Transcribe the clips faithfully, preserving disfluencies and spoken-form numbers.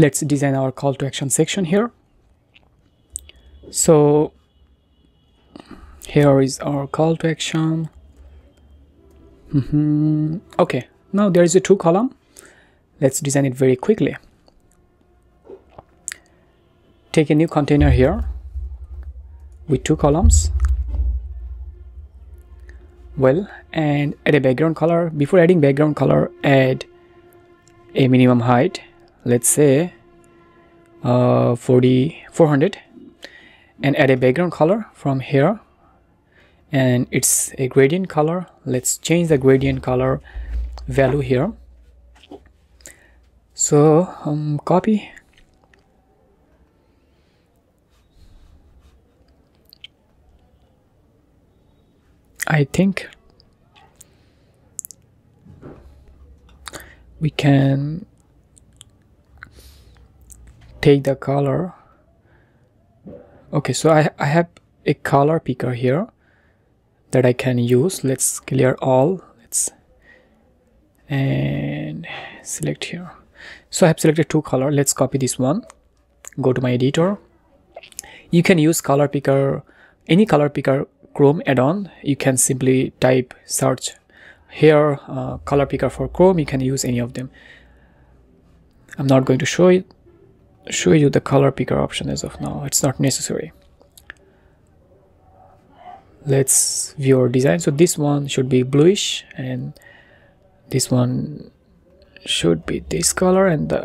let's design our call to action section here. So here is our call to action. Mm-hmm. Okay, now there is a two column. Let's design it very quickly. Take a new container here with two columns. Well, and add a background color. Before adding background color, add a minimum height. Let's say uh, forty, four hundred, and add a background color from here, and it's a gradient color. Let's change the gradient color value here. So um, copy, I think we can take the color. Okay, so I, I have a color picker here that I can use. Let's clear all. Let's and select here. So I have selected two color. Let's copy this one. Go to my editor. You can use color picker, any color picker Chrome add-on. You can simply type search here uh, color picker for Chrome. You can use any of them. I'm not going to show it. Show you the color picker option as of now. It's not necessary. Let's view our design. So this one should be bluish, and this one should be this color, and the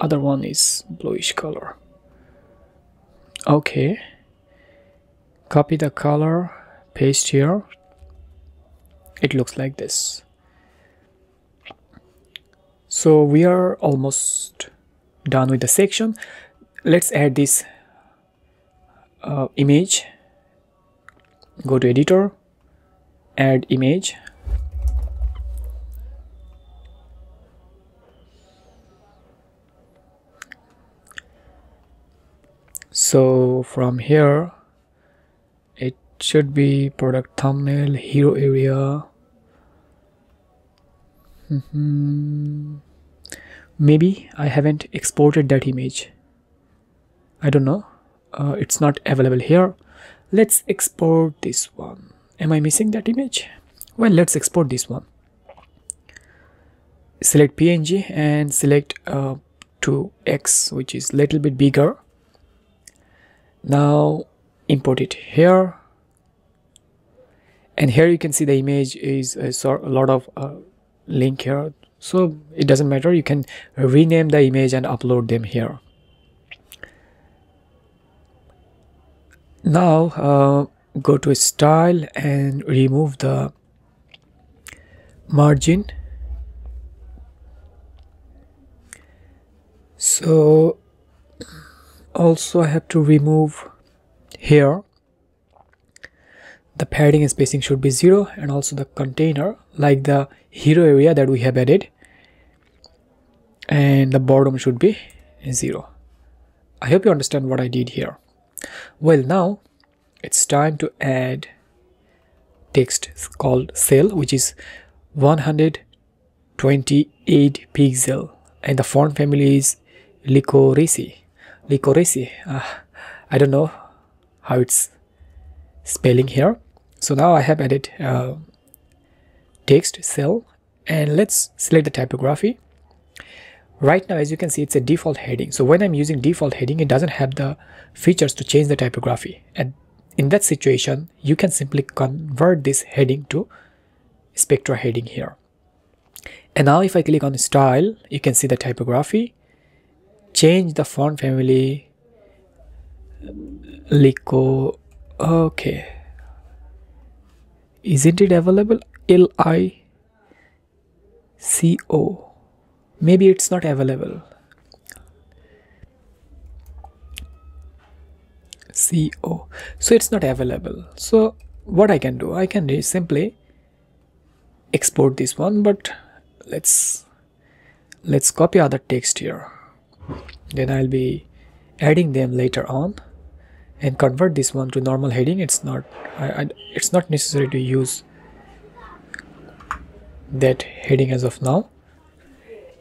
other one is bluish color. Okay, copy the color, paste here. It looks like this. So we are almost done with the section. Let's add this uh, image. Go to editor, add image. So from here it should be product thumbnail, hero area. Mm-hmm. Maybe I haven't exported that image. I don't know. Uh, it's not available here. Let's export this one. Am I missing that image? Well, let's export this one. Select P N G and select uh, two X, which is little bit bigger. Now import it here. And here you can see the image is a, sort, a lot of uh, link here. So it doesn't matter, you can rename the image and upload them here. Now uh, go to style and remove the margin. So also I have to remove here. The padding and spacing should be zero, and also the container, like the hero area that we have added, and the bottom should be zero. I hope you understand what I did here. Well, now it's time to add text called cell, which is one hundred twenty-eight pixel, and the font family is Licoresi. Licoresi. Uh, I don't know how it's spelling here. So now I have added uh, text cell, and let's select the typography. Right now, as you can see, it's a default heading. So when I'm using default heading, it doesn't have the features to change the typography, and in that situation you can simply convert this heading to Spectra heading here. And now if I click on style, you can see the typography, change the font family Lico. Okay, isn't it available? L I C O. Maybe it's not available. C O. So it's not available. So what I can do, I can simply export this one, but let's let's copy other text here. Then I'll be adding them later on, and convert this one to normal heading. It's not I, I, it's not necessary to use that heading as of now.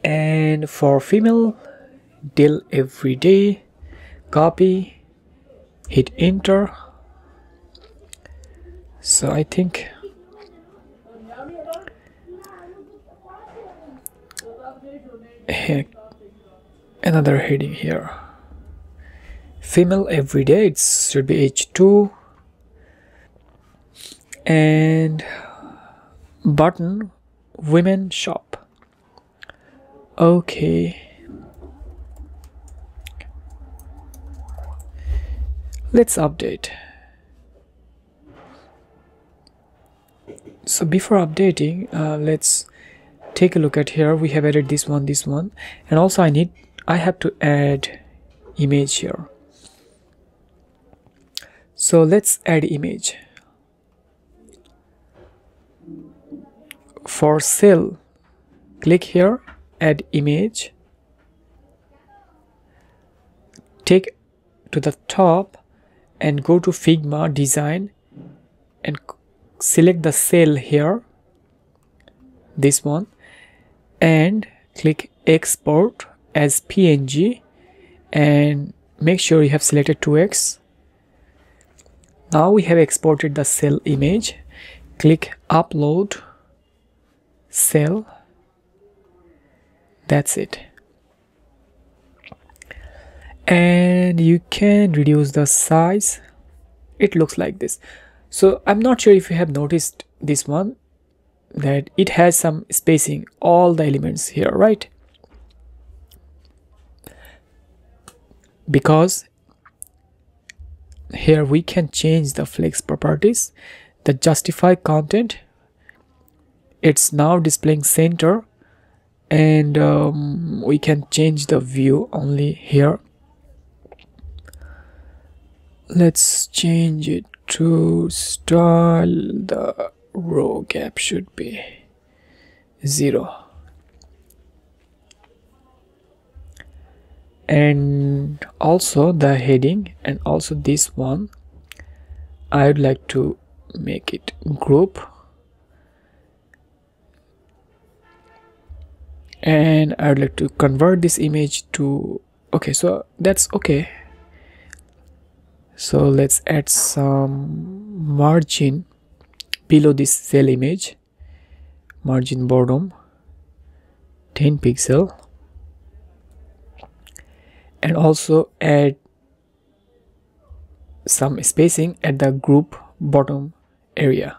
And for female, Del every day, copy, hit enter. So I think another heading here, female every day, it should be H two, and button women shop. Okay, let's update. So before updating, uh, let's take a look at here. We have added this one, this one, and also I need I have to add image here. So let's add image for sale. Click here, add image, take to the top and go to Figma design and select the cell here, this one, and click export as P N G and make sure you have selected two X. Now we have exported the cell image. Click upload cell. That's it. And you can reduce the size. It looks like this. So I'm not sure if you have noticed this one, that it has some spacing, all the elements here, right? Because here we can change the flex properties, the justify content. It's now displaying center, and um, we can change the view only here. Let's change it to style. The row gap should be zero, and also the heading, and also this one I would like to make it group, and I would like to convert this image to okay, so that's okay. So let's add some margin below this cell image, margin bottom ten pixel, and also add some spacing at the group bottom area.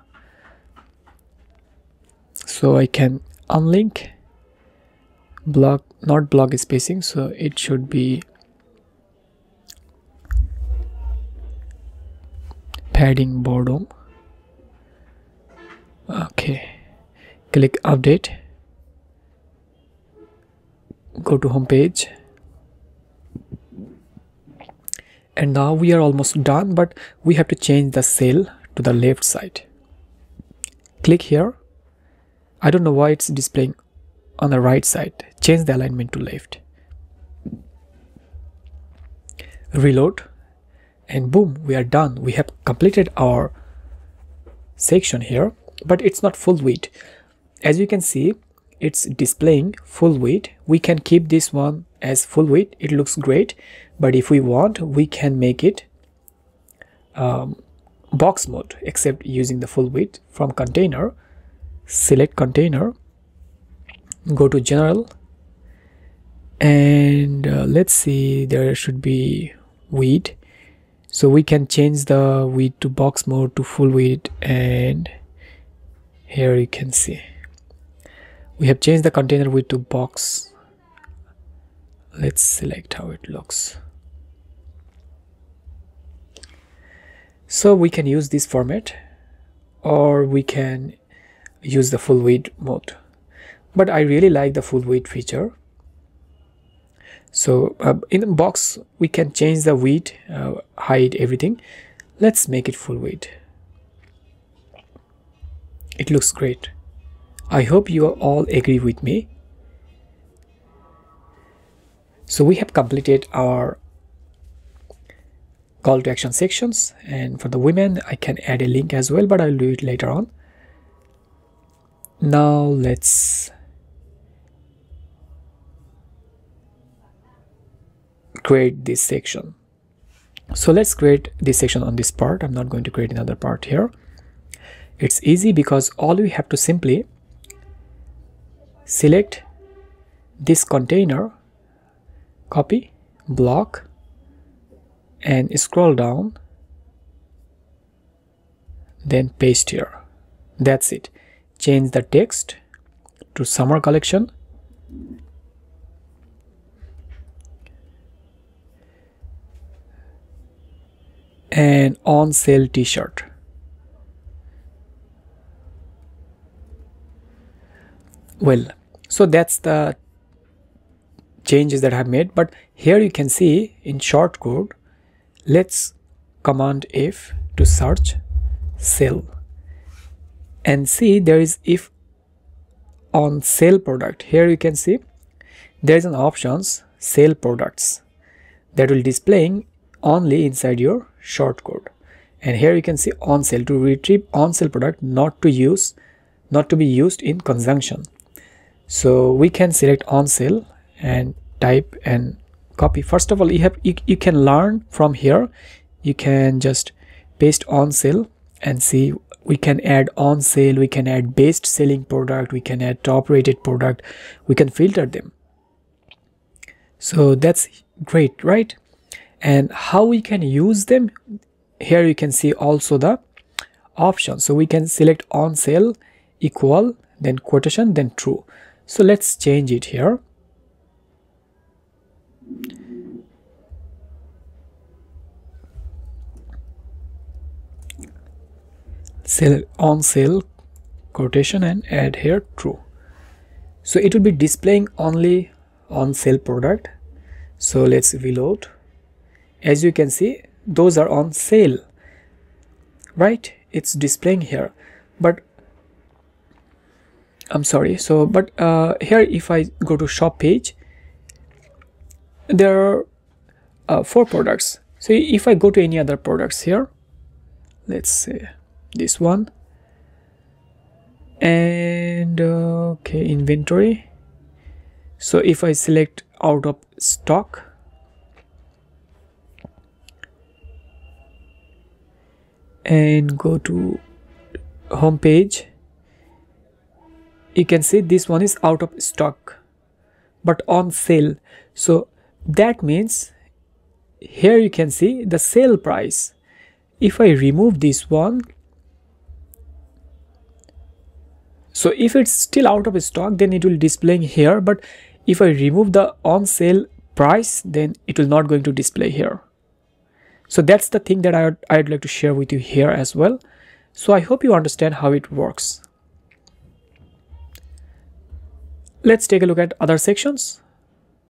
So I can unlink block, not block spacing, so it should be padding bottom. Okay, click update, go to home page, and now we are almost done, but we have to change the cell to the left side. Click here. I don't know why it's displaying on the right side. Change the alignment to left, reload, and boom, we are done. We have completed our section here, but it's not full width. As you can see, it's displaying full width. We can keep this one as full width. It looks great, but if we want, we can make it um, box mode, except using the full width. From container, select container, go to general, and uh, let's see, there should be width. So we can change the width to box mode to full width, and here you can see we have changed the container width to box. Let's select how it looks. So we can use this format, or we can use the full width mode, but I really like the full width feature. So uh, in the box we can change the width, uh, height, everything. Let's make it full width. It looks great. I hope you all agree with me. So we have completed our call to action sections, and for the women I can add a link as well, but I'll do it later on. Now let's create this section. So let's create this section on this part. I'm not going to create another part here. It's easy because all we have to simply select this container, copy, block, and scroll down, then paste here. That's it. Change the text to summer collection. And on sale t-shirt. Well, so that's the changes that I have made. But here you can see in short code, let's command if to search sale and see there is if on sale product. Here you can see there is an options sale products that will displaying only inside your short code, and here you can see on sale to retrieve on sale product, not to use not to be used in conjunction. So we can select on sale and type and copy. First of all, you have you, you can learn from here. You can just paste on sale and see. We can add on sale, we can add best selling product, we can add top rated product, we can filter them. So that's great, right? And how we can use them, here you can see also the options. So we can select on sale equal, then quotation, then true. So let's change it here. Sale on sale quotation and add here true. So it will be displaying only on sale product. So let's reload. As you can see, those are on sale, right? It's displaying here, but I'm sorry. So, but uh, here, if I go to shop page, there are uh, four products. So if I go to any other products here, let's say this one, and uh, okay, inventory. So if I select out of stock, and go to home page, you can see this one is out of stock but on sale. So that means here you can see the sale price. If I remove this one, so if it's still out of stock, then it will display here. But if I remove the on sale price, then it will not going to display here. So that's the thing that I would, I'd like to share with you here as well. So I hope you understand how it works. Let's take a look at other sections.